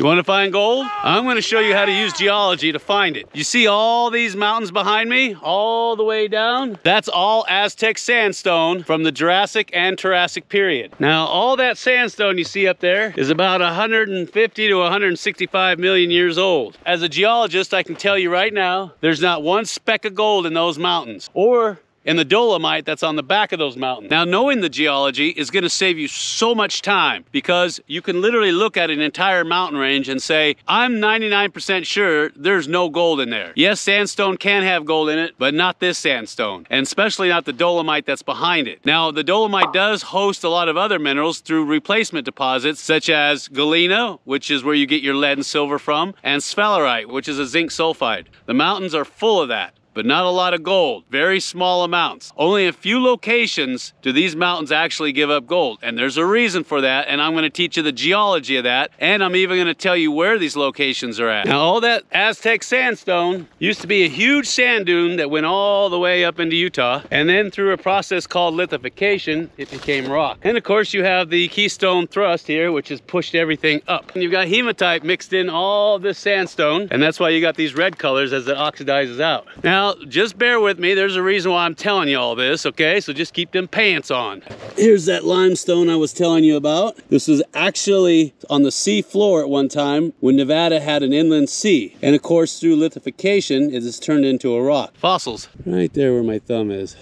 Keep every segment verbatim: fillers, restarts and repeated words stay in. You want to find gold? I'm going to show you how to use geology to find it. You see all these mountains behind me, all the way down? That's all Aztec sandstone from the Jurassic and Triassic period. Now, all that sandstone you see up there is about one hundred fifty to one hundred sixty-five million years old. As a geologist, I can tell you right now, there's not one speck of gold in those mountains, or and the dolomite that's on the back of those mountains. Now, knowing the geology is going to save you so much time, because you can literally look at an entire mountain range and say, I'm ninety-nine percent sure there's no gold in there. Yes, sandstone can have gold in it, but not this sandstone, and especially not the dolomite that's behind it. Now, the dolomite does host a lot of other minerals through replacement deposits, such as galena, which is where you get your lead and silver from, and sphalerite, which is a zinc sulfide. The mountains are full of that, but not a lot of gold, very small amounts. Only a few locations do these mountains actually give up gold, and there's a reason for that, and I'm gonna teach you the geology of that, and I'm even gonna tell you where these locations are at. Now, all that Aztec sandstone used to be a huge sand dune that went all the way up into Utah, and then through a process called lithification, it became rock. And of course, you have the Keystone Thrust here, which has pushed everything up. And you've got hematite mixed in all this sandstone, and that's why you got these red colors as it oxidizes out. Now, Now, just bear with me. There's a reason why I'm telling you all this, okay? So just keep them pants on. Here's that limestone I was telling you about. This was actually on the sea floor at one time when Nevada had an inland sea. And of course, through lithification, it is turned into a rock. Fossils. Right there where my thumb is.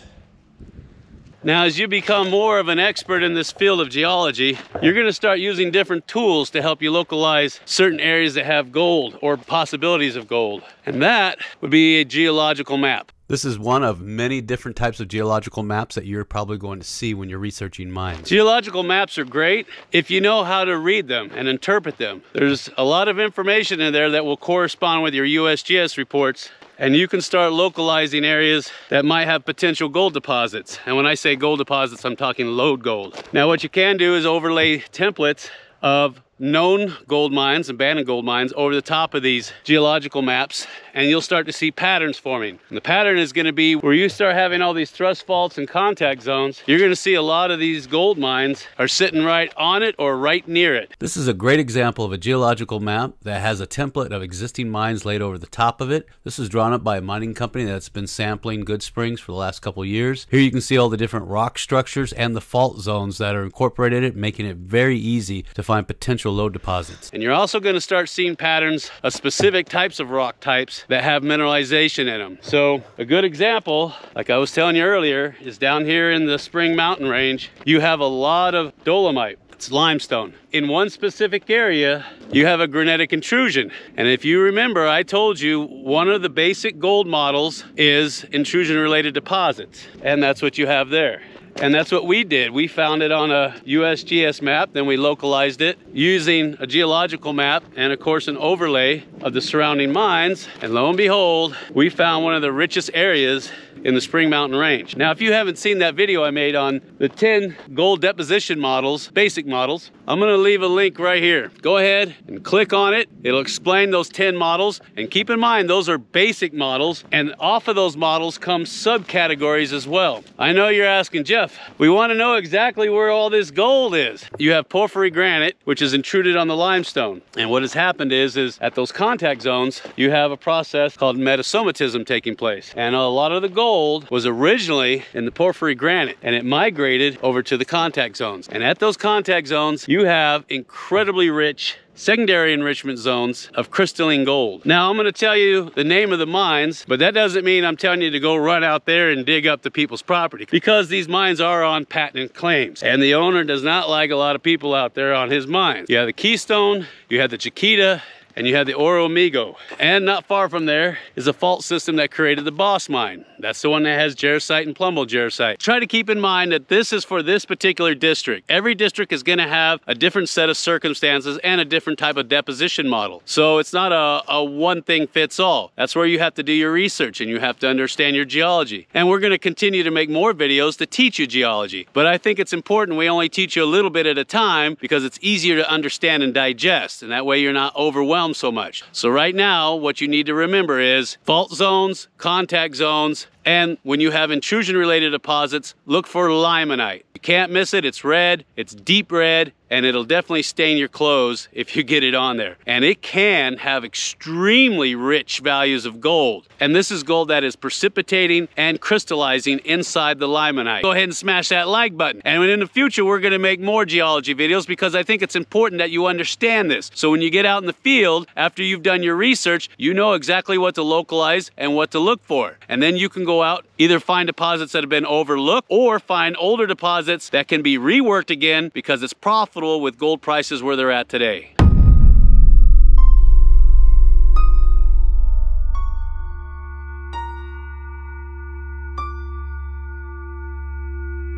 Now, as you become more of an expert in this field of geology, you're going to start using different tools to help you localize certain areas that have gold or possibilities of gold. And that would be a geological map. This is one of many different types of geological maps that you're probably going to see when you're researching mines. Geological maps are great if you know how to read them and interpret them. There's a lot of information in there that will correspond with your U S G S reports, and you can start localizing areas that might have potential gold deposits. And when I say gold deposits, I'm talking lode gold. Now, what you can do is overlay templates of known gold mines, abandoned gold mines, over the top of these geological maps, and you'll start to see patterns forming. And the pattern is going to be where you start having all these thrust faults and contact zones, you're going to see a lot of these gold mines are sitting right on it or right near it. This is a great example of a geological map that has a template of existing mines laid over the top of it. This is drawn up by a mining company that's been sampling Good Springs for the last couple years. Here you can see all the different rock structures and the fault zones that are incorporated in it, making it very easy to find potential lode deposits. And you're also going to start seeing patterns of specific types of rock types that have mineralization in them. So a good example, like I was telling you earlier, is down here in the Spring Mountain Range, you have a lot of dolomite. It's limestone. In one specific area, you have a granitic intrusion. And if you remember, I told you one of the basic gold models is intrusion-related deposits. And that's what you have there. And that's what we did. We found it on a U S G S map, then we localized it using a geological map and of course an overlay of the surrounding mines. And lo and behold, we found one of the richest areas in the Spring Mountain Range. Now, if you haven't seen that video I made on the ten gold deposition models, basic models, I'm gonna leave a link right here. Go ahead and click on it. It'll explain those ten models. And keep in mind, those are basic models, and off of those models come subcategories as well. I know you're asking, Jeff, we wanna know exactly where all this gold is. You have porphyry granite, which is intruded on the limestone. And what has happened is, is at those contact zones, you have a process called metasomatism taking place. And a lot of the gold Gold was originally in the porphyry granite, and it migrated over to the contact zones. And at those contact zones, you have incredibly rich secondary enrichment zones of crystalline gold. Now, I'm gonna tell you the name of the mines, but that doesn't mean I'm telling you to go run out there and dig up the people's property, because these mines are on patent claims, and the owner does not like a lot of people out there on his mines. You have the Keystone, you have the Chiquita, and you have the Oro Amigo. And not far from there is a fault system that created the Boss Mine. That's the one that has jarosite and plumbojarosite. Try to keep in mind that this is for this particular district. Every district is gonna have a different set of circumstances and a different type of deposition model. So it's not a, a one thing fits all. That's where you have to do your research and you have to understand your geology. And we're gonna continue to make more videos to teach you geology. But I think it's important we only teach you a little bit at a time, because it's easier to understand and digest. And that way you're not overwhelmed so much. So right now, what you need to remember is fault zones, contact zones, and when you have intrusion-related deposits, look for limonite. You can't miss it. It's red, it's deep red, and it'll definitely stain your clothes if you get it on there. And it can have extremely rich values of gold. And this is gold that is precipitating and crystallizing inside the limonite. Go ahead and smash that like button. And in the future, we're gonna make more geology videos because I think it's important that you understand this. So when you get out in the field, after you've done your research, you know exactly what to localize and what to look for. And then you can go out, either find deposits that have been overlooked or find older deposits that can be reworked again because it's profitable with gold prices where they're at today.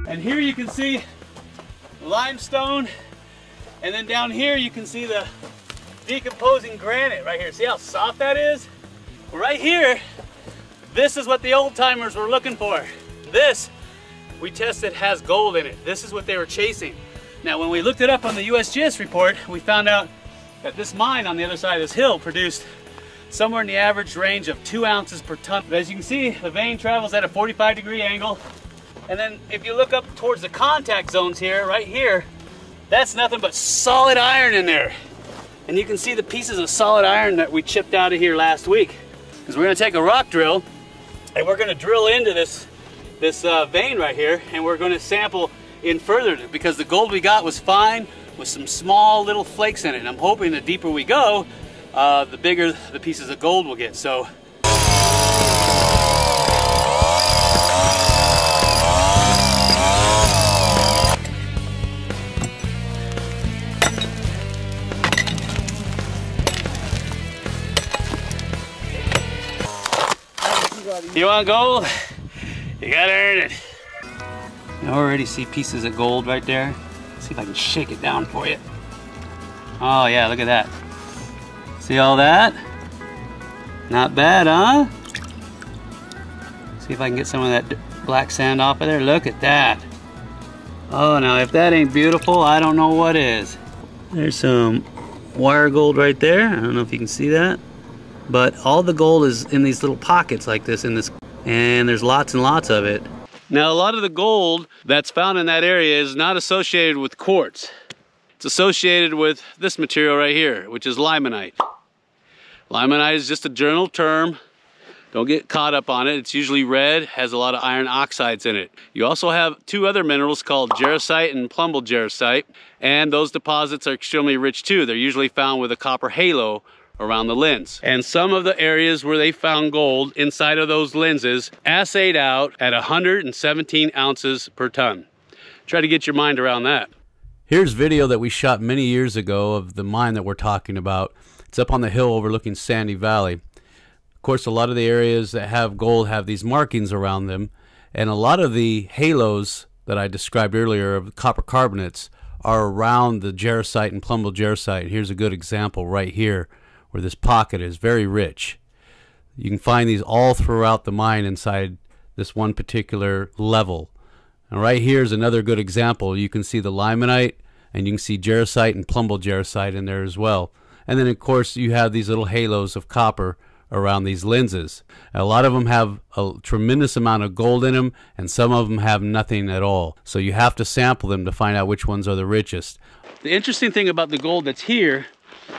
And here you can see limestone, and then down here you can see the decomposing granite right here. See how soft that is? Right here, this is what the old timers were looking for. This we tested has gold in it. This is what they were chasing. Now, when we looked it up on the U S G S report, we found out that this mine on the other side of this hill produced somewhere in the average range of two ounces per ton. But as you can see, the vein travels at a forty-five degree angle. And then if you look up towards the contact zones here, right here, that's nothing but solid iron in there. And you can see the pieces of solid iron that we chipped out of here last week. Because we're gonna take a rock drill and we're gonna drill into this, this uh, vein right here, and we're gonna sample in further, because the gold we got was fine with some small little flakes in it. And I'm hoping the deeper we go, uh, the bigger the pieces of gold we'll get. So. You want gold? You gotta earn it. I already see pieces of gold right there. Let's see if I can shake it down for you. Oh yeah, look at that. See all that? Not bad, huh? See if I can get some of that black sand off of there. Look at that. Oh, now if that ain't beautiful, I don't know what is. There's some wire gold right there. I don't know if you can see that. But all the gold is in these little pockets like this in this, and there's lots and lots of it. Now, a lot of the gold that's found in that area is not associated with quartz. It's associated with this material right here, which is limonite. Limonite is just a general term. Don't get caught up on it. It's usually red, has a lot of iron oxides in it. You also have two other minerals called jarosite and plumbojarosite, and those deposits are extremely rich too. They're usually found with a copper halo around the lens. And some of the areas where they found gold inside of those lenses assayed out at one hundred seventeen ounces per ton. Try to get your mind around that. Here's video that we shot many years ago of the mine that we're talking about. It's up on the hill overlooking Sandy Valley. Of course, a lot of the areas that have gold have these markings around them, and a lot of the halos that I described earlier of copper carbonates are around the jarosite and plumbojarosite. Here's a good example right here, where this pocket is very rich. You can find these all throughout the mine inside this one particular level. And right here is another good example. You can see the limonite, and you can see jarosite and plumbojarosite in there as well. And then, of course, you have these little halos of copper around these lenses. And a lot of them have a tremendous amount of gold in them, and some of them have nothing at all. So you have to sample them to find out which ones are the richest. The interesting thing about the gold that's here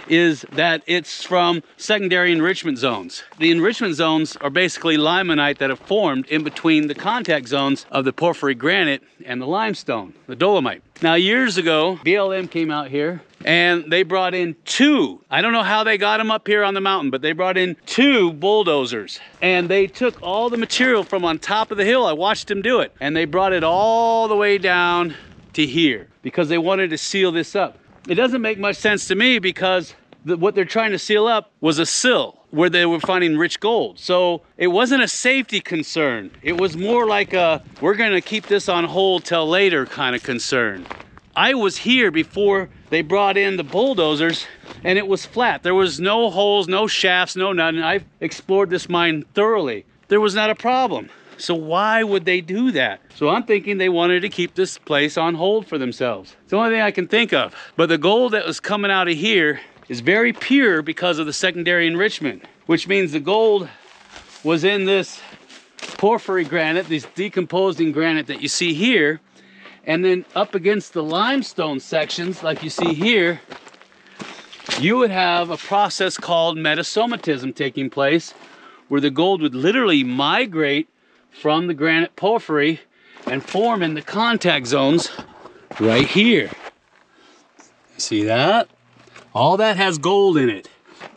is that it's from secondary enrichment zones. The enrichment zones are basically limonite that have formed in between the contact zones of the porphyry granite and the limestone, the dolomite. Now, years ago, B L M came out here and they brought in two, I don't know how they got them up here on the mountain, but they brought in two bulldozers and they took all the material from on top of the hill. I watched them do it, and they brought it all the way down to here because they wanted to seal this up. It doesn't make much sense to me because the, what they're trying to seal up was a sill where they were finding rich gold. So it wasn't a safety concern. It was more like a, we're gonna keep this on hold till later kind of concern. I was here before they brought in the bulldozers, and it was flat. There was no holes, no shafts, no nothing. I've explored this mine thoroughly. There was not a problem. So why would they do that? So I'm thinking they wanted to keep this place on hold for themselves. It's the only thing I can think of. But the gold that was coming out of here is very pure because of the secondary enrichment, which means the gold was in this porphyry granite, this decomposing granite that you see here, And then up against the limestone sections, like you see here, you would have a process called metasomatism taking place, where the gold would literally migrate from the granite porphyry and form in the contact zones right here. See that? All that has gold in it.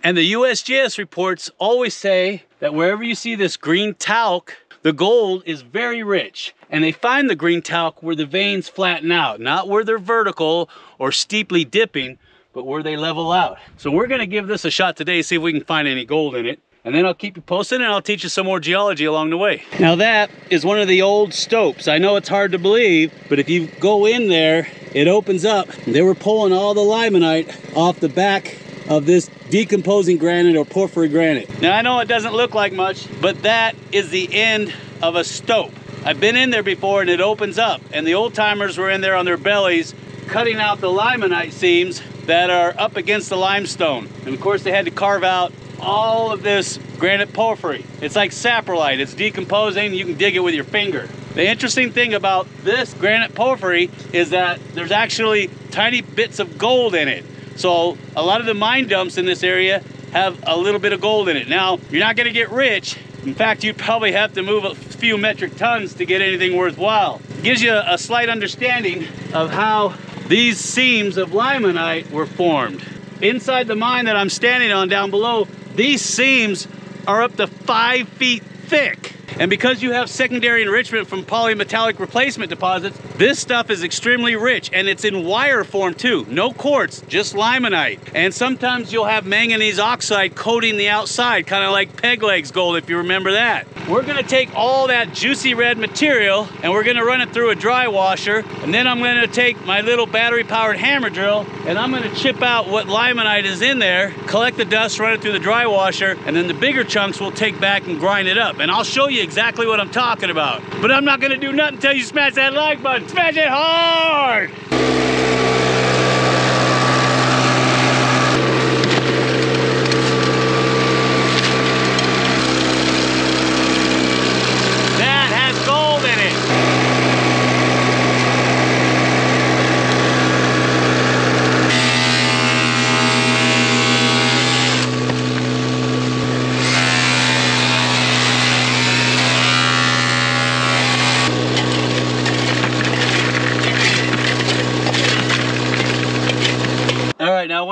And the U S G S reports always say that wherever you see this green talc, the gold is very rich. And they find the green talc where the veins flatten out, not where they're vertical or steeply dipping, but where they level out. So we're gonna give this a shot today, see if we can find any gold in it. And then I'll keep you posted and I'll teach you some more geology along the way. Now that is one of the old stopes. I know it's hard to believe, but if you go in there, it opens up. They were pulling all the limonite off the back of this decomposing granite or porphyry granite. Now I know it doesn't look like much, but that is the end of a stope. I've been in there before and it opens up, and the old timers were in there on their bellies cutting out the limonite seams that are up against the limestone. And of course they had to carve out all of this granite porphyry. It's like saprolite, it's decomposing, you can dig it with your finger. The interesting thing about this granite porphyry is that there's actually tiny bits of gold in it. So a lot of the mine dumps in this area have a little bit of gold in it. Now, you're not gonna get rich. In fact, you'd probably have to move a few metric tons to get anything worthwhile. It gives you a slight understanding of how these seams of limonite were formed. Inside the mine that I'm standing on down below, these seams are up to five feet thick. And because you have secondary enrichment from polymetallic replacement deposits, this stuff is extremely rich, and it's in wire form too. No quartz, just limonite. And sometimes you'll have manganese oxide coating the outside, kind of like peg legs gold, if you remember that. We're gonna take all that juicy red material and we're gonna run it through a dry washer, and then I'm gonna take my little battery powered hammer drill and I'm gonna chip out what limonite is in there, collect the dust, run it through the dry washer, and then the bigger chunks we'll take back and grind it up. And I'll show you exactly what I'm talking about. But I'm not gonna do nothing until you smash that like button. Smash it hard! That has gold in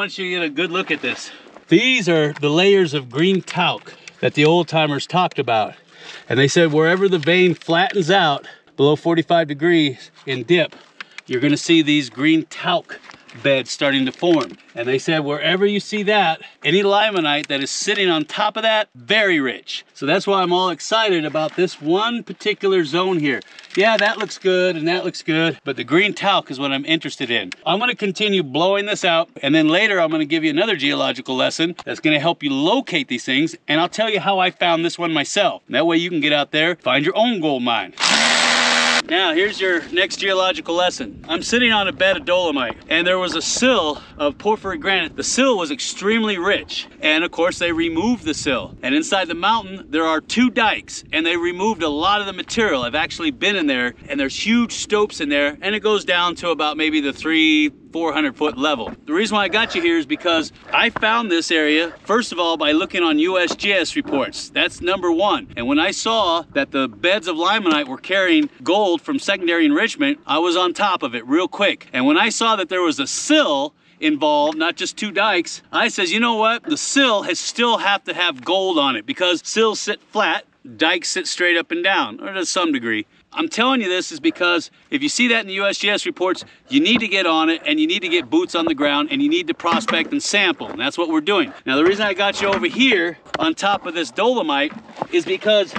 Once you get a good look at this, these are the layers of green talc that the old timers talked about, and they said wherever the vein flattens out below forty-five degrees in dip, you're going to see these green talc beds starting to form. And they said wherever you see that, any limonite that is sitting on top of that, very rich. So that's why I'm all excited about this one particular zone here. Yeah, that looks good and that looks good, but the green talc is what I'm interested in. I'm gonna continue blowing this out, and then later I'm gonna give you another geological lesson that's gonna help you locate these things, and I'll tell you how I found this one myself. That way you can get out there, find your own gold mine. Now, here's your next geological lesson. I'm sitting on a bed of dolomite, and there was a sill of porphyry granite. The sill was extremely rich, and of course they removed the sill. And inside the mountain, there are two dikes, and they removed a lot of the material. I've actually been in there, and there's huge stopes in there, and it goes down to about maybe the three, four hundred foot level. The reason why I got you here is because I found this area, first of all, by looking on U S G S reports. That's number one. And when I saw that the beds of limonite were carrying gold from secondary enrichment, I was on top of it real quick. And when I saw that there was a sill involved, not just two dikes, I says, you know what? The sill has still have to have gold on it, because sills sit flat, dikes sit straight up and down, or to some degree. I'm telling you this is because if you see that in the U S G S reports, you need to get on it, and you need to get boots on the ground, and you need to prospect and sample, and that's what we're doing. Now, the reason I got you over here on top of this dolomite is because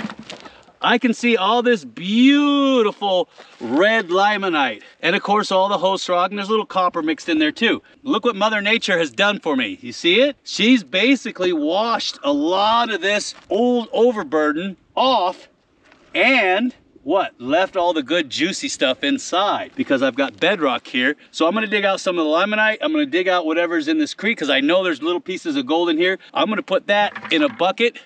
I can see all this beautiful red limonite, and of course all the host rock, and there's a little copper mixed in there too. Look what Mother Nature has done for me. You see it? She's basically washed a lot of this old overburden off, and what? Left all the good juicy stuff inside, because I've got bedrock here. So I'm gonna dig out some of the limonite. I'm gonna dig out whatever's in this creek, because I know there's little pieces of gold in here. I'm gonna put that in a bucket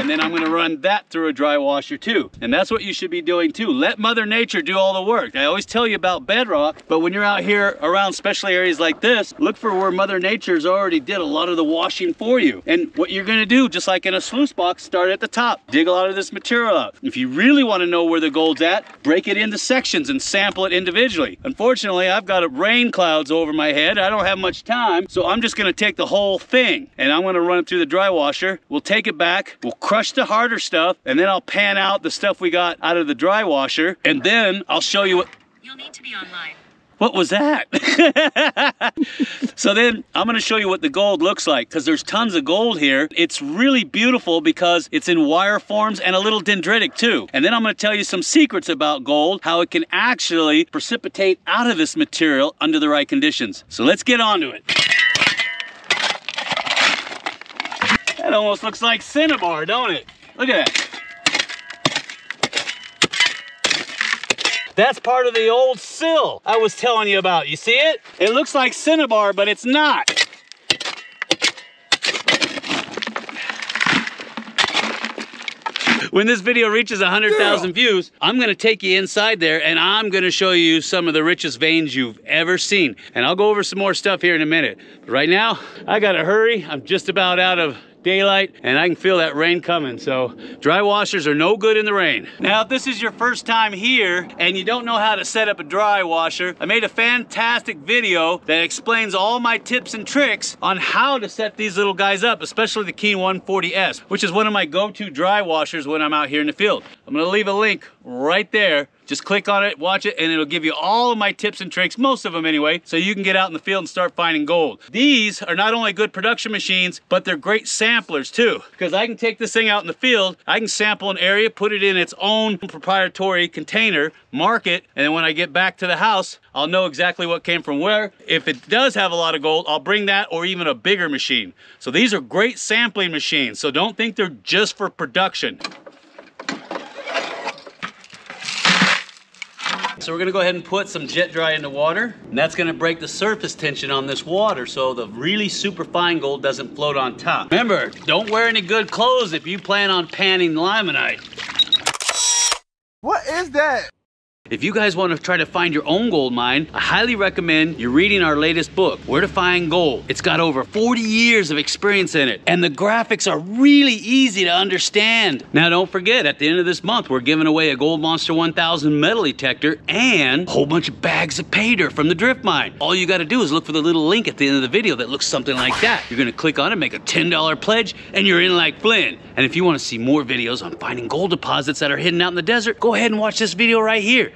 and then I'm going to run that through a dry washer too. And that's what you should be doing too. Let Mother Nature do all the work. I always tell you about bedrock, but when you're out here around special areas like this, look for where Mother Nature's already did a lot of the washing for you. And what you're going to do, just like in a sluice box, start at the top, dig a lot of this material up. If you really want to know where the gold's at, break it into sections and sample it individually. Unfortunately, I've got rain clouds over my head. I don't have much time, so I'm just going to take the whole thing and I'm going to run it through the dry washer. We'll take it back, we'll crush the harder stuff, and then I'll pan out the stuff we got out of the dry washer, and then I'll show you what... You'll need to be online. What was that? So then I'm gonna show you what the gold looks like, because there's tons of gold here. It's really beautiful because it's in wire forms and a little dendritic too. And then I'm gonna tell you some secrets about gold, how it can actually precipitate out of this material under the right conditions. So let's get on to it. That almost looks like cinnabar, don't it? Look at that. That's part of the old sill I was telling you about. You see it? It looks like cinnabar, but it's not. When this video reaches one hundred thousand views, I'm going to take you inside there and I'm going to show you some of the richest veins you've ever seen. And I'll go over some more stuff here in a minute. But right now, I got to hurry. I'm just about out of daylight and I can feel that rain coming, so dry washers are no good in the rain. Now if this is your first time here and you don't know how to set up a dry washer, I made a fantastic video that explains all my tips and tricks on how to set these little guys up, especially the Keen one forty S, which is one of my go-to dry washers when I'm out here in the field. I'm going to leave a link right there. Just click on it, watch it, and it'll give you all of my tips and tricks, most of them anyway, so you can get out in the field and start finding gold. These are not only good production machines, but they're great samplers too, because I can take this thing out in the field, I can sample an area, put it in its own proprietary container, mark it, and then when I get back to the house, I'll know exactly what came from where. If it does have a lot of gold, I'll bring that or even a bigger machine. So these are great sampling machines, so don't think they're just for production. So we're gonna go ahead and put some jet dry in the water, and that's gonna break the surface tension on this water so the really super fine gold doesn't float on top. Remember, don't wear any good clothes if you plan on panning limonite. What is that? If you guys want to try to find your own gold mine, I highly recommend you reading our latest book, Where to Find Gold. It's got over forty years of experience in it, and the graphics are really easy to understand. Now don't forget, at the end of this month, we're giving away a Gold Monster one thousand metal detector and a whole bunch of bags of paydirt from the drift mine. All you gotta do is look for the little link at the end of the video that looks something like that. You're gonna click on it, make a ten dollar pledge, and you're in like Flynn. And if you want to see more videos on finding gold deposits that are hidden out in the desert, go ahead and watch this video right here.